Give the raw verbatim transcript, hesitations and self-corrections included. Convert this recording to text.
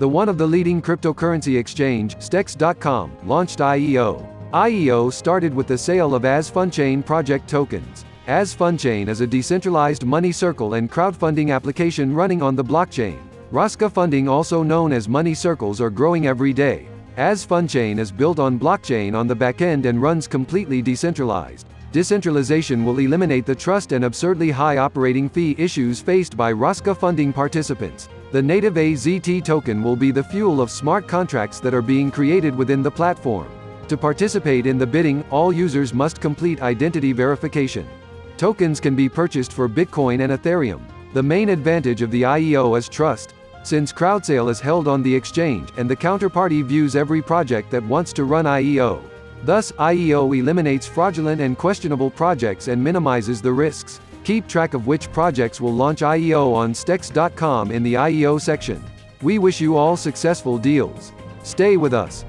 The one of the leading cryptocurrency exchange, Stex dot com, launched I E O. I E O started with the sale of A Z FundChain project tokens. A Z FundChain is a decentralized money circle and crowdfunding application running on the blockchain. ROSCA funding, also known as money circles, are growing every day. A Z FundChain is built on blockchain on the backend and runs completely decentralized. Decentralization will eliminate the trust and absurdly high operating fee issues faced by ROSCA funding participants. The native A Z T token will be the fuel of smart contracts that are being created within the platform. To participate in the bidding, all users must complete identity verification. Tokens can be purchased for Bitcoin and Ethereum. The main advantage of the I E O is trust. Since crowdsale is held on the exchange, and the counterparty views every project that wants to run I E O. Thus, I E O eliminates fraudulent and questionable projects and minimizes the risks. Keep track of which projects will launch I E O on Stex dot com in the I E O section. We wish you all successful deals. Stay with us.